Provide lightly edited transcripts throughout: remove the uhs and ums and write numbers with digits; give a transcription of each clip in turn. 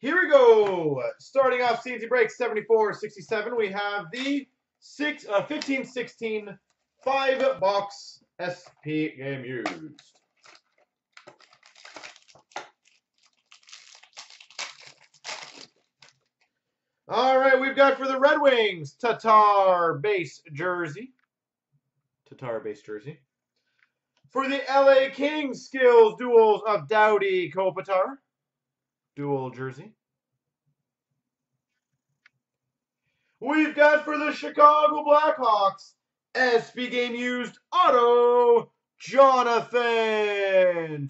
Here we go. Starting off CNC break 74-67, we have the 15-16 5-box SP game used. All right, we've got for the Red Wings, Tatar base jersey. For the LA Kings, skills duels of Doughty, Kopitar, dual jersey. We've got for the Chicago Blackhawks, SB game used auto, Jonathan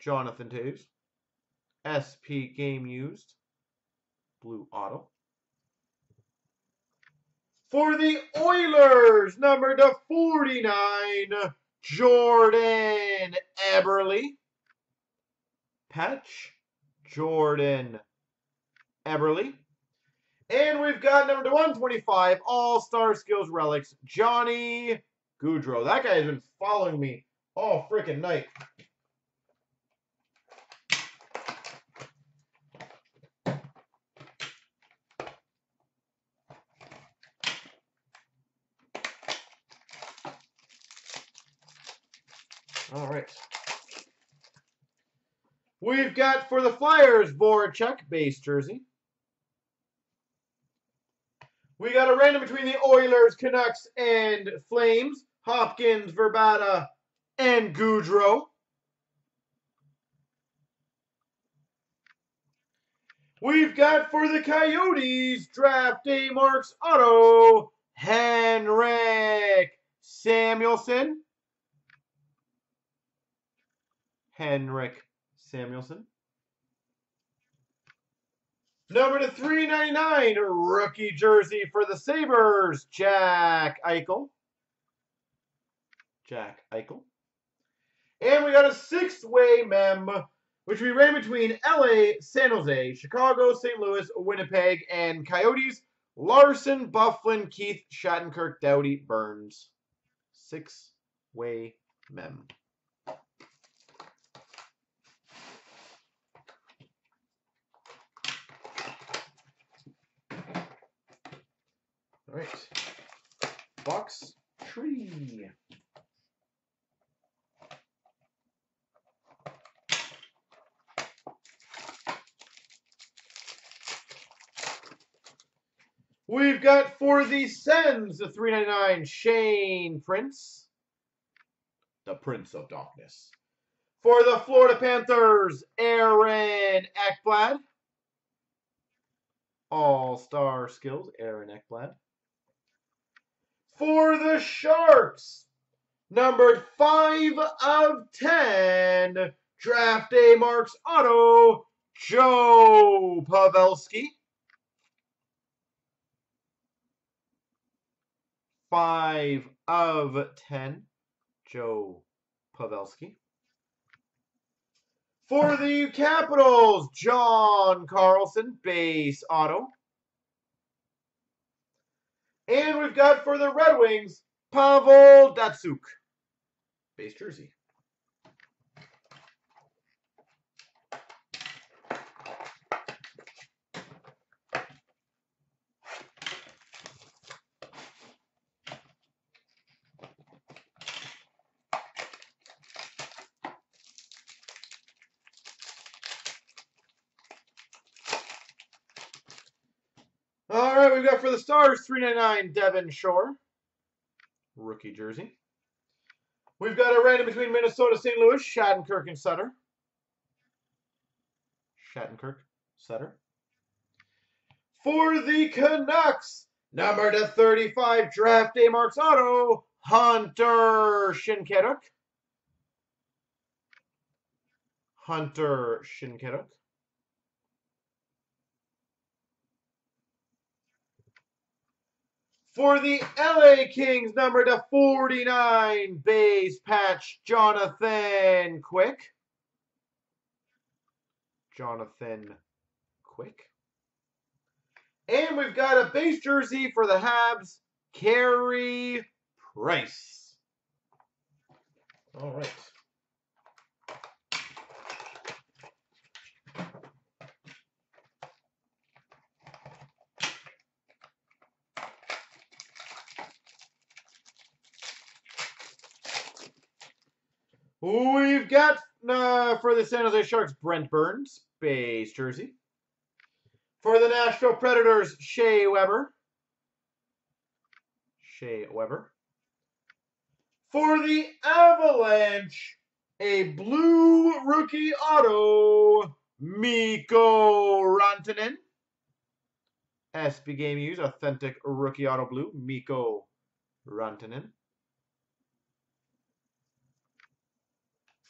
Toews. SP game used, blue auto. For the Oilers, number to 49, Jordan Eberle. Patch, Jordan Eberle. And we've got number to 125, All-Star Skills Relics, Johnny Goudreau. That guy has been following me all freaking night. All right. We've got for the Flyers, Voracek base jersey. We got a random between the Oilers, Canucks, and Flames. Hopkins, Verbata, and Goudreau. We've got for the Coyotes, draft day marks auto, Henrik Samuelson. Number to 399, rookie jersey for the Sabres, Jack Eichel. And we got a six-way mem, which we ran between LA, San Jose, Chicago, St. Louis, Winnipeg, and Coyotes, Larson, Bufflin, Keith, Shattenkirk, Doughty, Burns. Six-way mem. All right, box tree. We've got for the Sens, the 399 Shane Prince, the Prince of Darkness. For the Florida Panthers, Aaron Ekblad. All-star skills, Aaron Ekblad. For the Sharks, numbered 5/10, draft day marks auto, Joe Pavelski. 5/10, Joe Pavelski. For the Capitals, John Carlson, base auto. And we've got for the Red Wings, Pavel Datsyuk, base jersey. All right, we've got for the Stars, 399, Devin Shore, rookie jersey. We've got a random between Minnesota, St. Louis, Shattenkirk and Sutter. For the Canucks, number to 35, draft day marks auto, Hunter Shinkeduk. For the LA Kings, number to 49, base patch, Jonathan Quick. And we've got a base jersey for the Habs, Carey Price. All right. We've got for the San Jose Sharks, Brent Burns, base jersey. For the Nashville Predators, Shea Weber. Shea Weber. For the Avalanche, a blue rookie auto, Miko Rantanen. SB Game Use, authentic rookie auto blue, Miko Rantanen.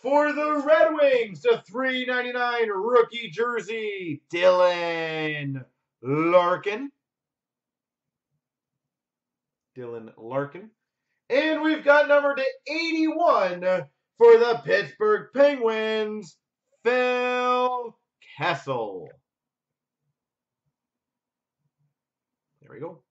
For the Red Wings, the $3.99 rookie jersey, Dylan Larkin. Dylan Larkin. And we've got number to 81 for the Pittsburgh Penguins, Phil Kessel. There we go.